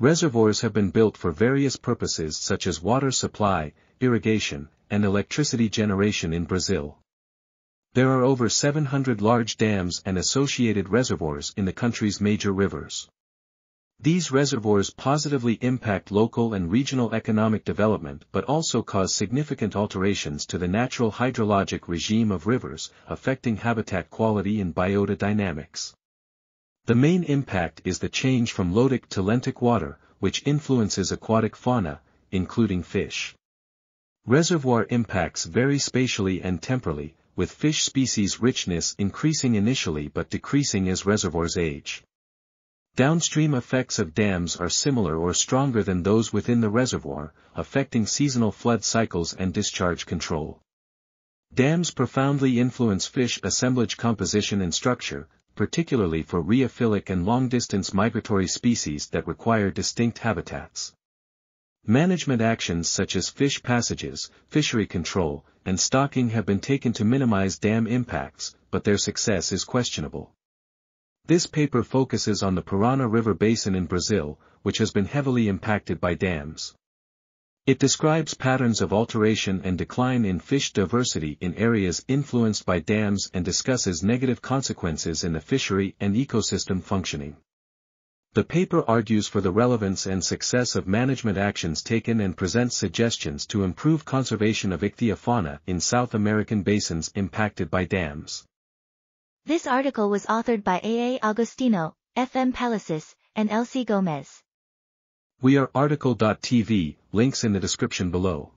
Reservoirs have been built for various purposes such as water supply, irrigation, and electricity generation in Brazil. There are over 700 large dams and associated reservoirs in the country's major rivers. These reservoirs positively impact local and regional economic development but also cause significant alterations to the natural hydrologic regime of rivers, affecting habitat quality and biota dynamics. The main impact is the change from lodic to lentic water, which influences aquatic fauna, including fish. Reservoir impacts vary spatially and temporally, with fish species richness increasing initially but decreasing as reservoirs age. Downstream effects of dams are similar or stronger than those within the reservoir, affecting seasonal flood cycles and discharge control. Dams profoundly influence fish assemblage composition and structure, particularly for rheophilic and long-distance migratory species that require distinct habitats. Management actions such as fish passages, fishery control, and stocking have been taken to minimize dam impacts, but their success is questionable. This paper focuses on the Paraná River Basin in Brazil, which has been heavily impacted by dams. It describes patterns of alteration and decline in fish diversity in areas influenced by dams and discusses negative consequences in the fishery and ecosystem functioning. The paper argues for the relevance and success of management actions taken and presents suggestions to improve conservation of ichthyofauna in South American basins impacted by dams. This article was authored by A.A. Agostino, F.M. Pellesis, and L.C. Gomez. We are article.tv, links in the description below.